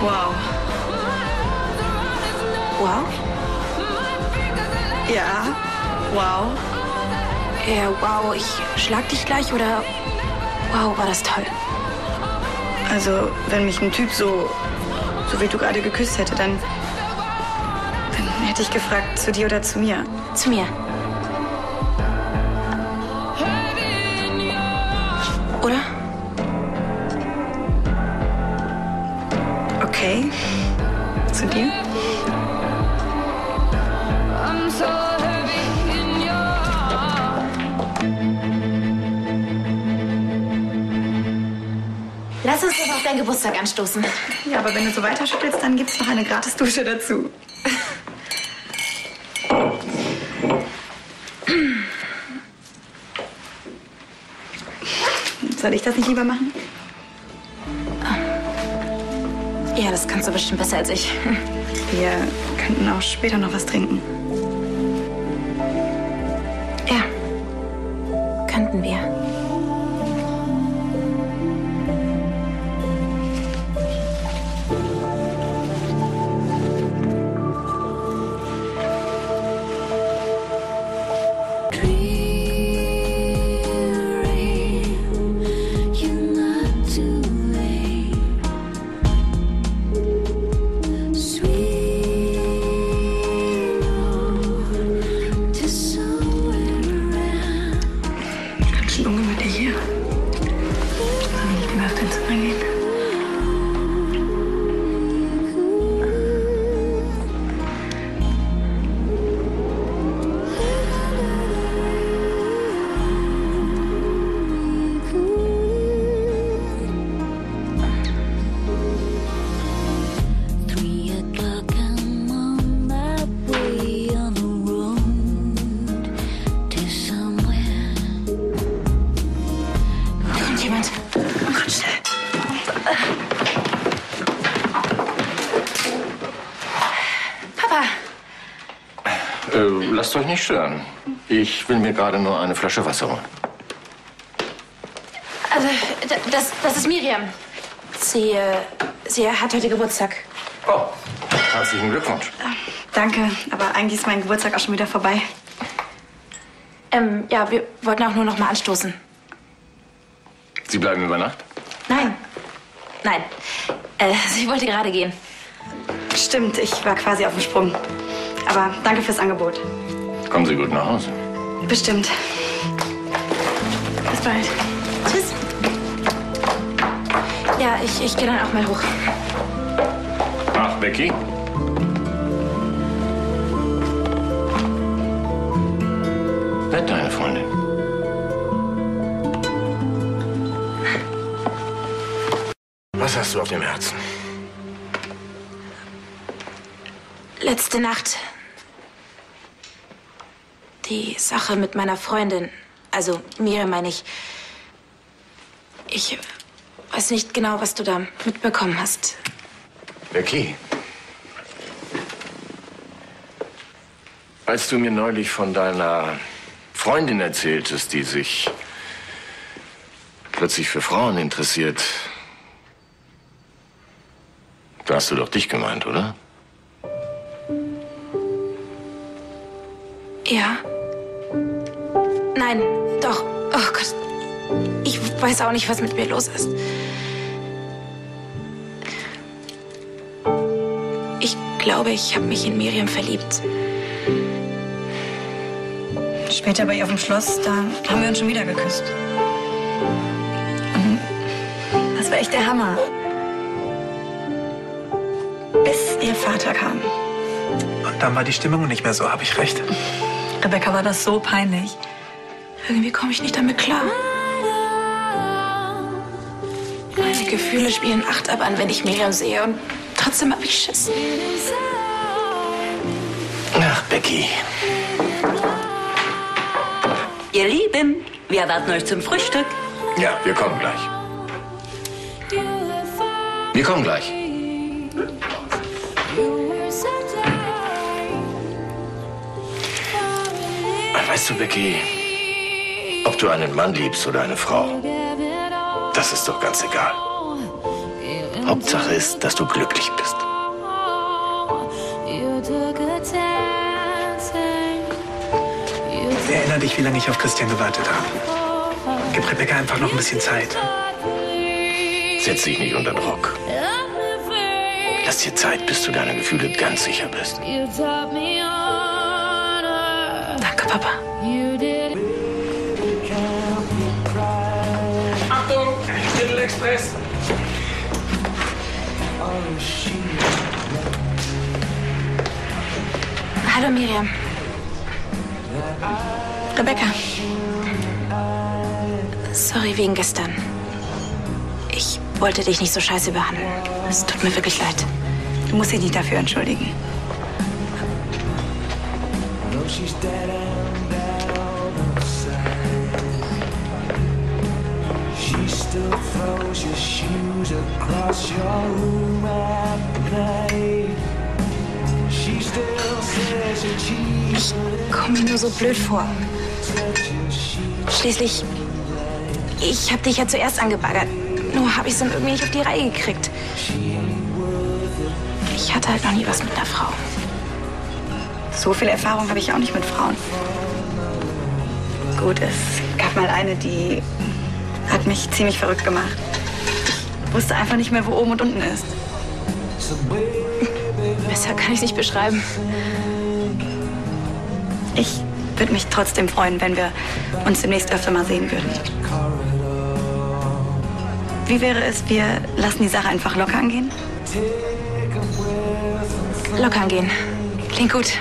Wow. Wow? Ja, wow. Ja, wow, ich schlag dich gleich oder... Wow, war das toll. Also, wenn mich ein Typ so wie du gerade geküsst hätte, dann hätte ich gefragt, zu dir oder zu mir? Zu mir. Oder? Okay. Zu dir? Lass uns doch auf deinen Geburtstag anstoßen. Ja, aber wenn du so weiterschüttelst, dann gibt's noch eine Gratisdusche dazu. Soll ich das nicht lieber machen? Ja, das kannst du bestimmt besser als ich. Wir könnten auch später noch was trinken. Ja, könnten wir. Lasst euch nicht stören. Ich will mir gerade nur eine Flasche Wasser holen. Also, das ist Miriam. Sie hat heute Geburtstag. Oh, herzlichen Glückwunsch. Danke, aber eigentlich ist mein Geburtstag auch schon wieder vorbei. Ja, wir wollten auch nur noch mal anstoßen. Sie bleiben über Nacht? Nein. Nein. Sie wollte gerade gehen. Stimmt, ich war quasi auf dem Sprung. Aber danke fürs Angebot. Kommen Sie gut nach Hause. Bestimmt. Bis bald. Tschüss. Ja, ich gehe dann auch mal hoch. Ach, Becky? Nett, deine Freundin. Was hast du auf dem Herzen? Letzte Nacht. Die Sache mit meiner Freundin. Also, Miriam meine ich. Ich weiß nicht genau, was du da mitbekommen hast. Becky. Als du mir neulich von deiner Freundin erzähltest, die sich plötzlich für Frauen interessiert, da hast du doch dich gemeint, oder? Ja. Nein, doch. Oh Gott. Ich weiß auch nicht, was mit mir los ist. Ich glaube, ich habe mich in Miriam verliebt. Später bei ihr auf dem Schloss, da haben wir uns schon wieder geküsst. Das war echt der Hammer. Bis ihr Vater kam. Und dann war die Stimmung nicht mehr so, habe ich recht. Rebecca, war das so peinlich. Irgendwie komme ich nicht damit klar. Meine Gefühle spielen 8 ab an, wenn ich Miriam sehe. Und trotzdem habe ich Schiss. Ach, Becky. Ihr Lieben, wir erwarten euch zum Frühstück. Ja, wir kommen gleich. Wir kommen gleich. Weißt du, Becky, ob du einen Mann liebst oder eine Frau, das ist doch ganz egal. Hauptsache ist, dass du glücklich bist. Erinnere dich, wie lange ich auf Christian gewartet habe. Gib Rebecca einfach noch ein bisschen Zeit. Setz dich nicht unter Druck. Lass dir Zeit, bis du deiner Gefühle ganz sicher bist. Danke, Papa. Achtung, Mittelexpress. Hallo, Miriam. Rebecca. Sorry wegen gestern. Ich wollte dich nicht so scheiße behandeln. Es tut mir wirklich leid. Du musst dich nicht dafür entschuldigen. Ich komme mir nur so blöd vor. Schließlich, ich habe dich ja zuerst angebaggert. Nur habe ich es dann irgendwie nicht auf die Reihe gekriegt. Ich hatte halt noch nie was mit einer Frau. So viel Erfahrung habe ich auch nicht mit Frauen. Gut, es gab mal eine, die hat mich ziemlich verrückt gemacht. Ich wusste einfach nicht mehr, wo oben und unten ist. Besser kann ich es nicht beschreiben. Ich würde mich trotzdem freuen, wenn wir uns demnächst öfter mal sehen würden. Wie wäre es, wir lassen die Sache einfach locker angehen? Locker angehen. Klingt gut.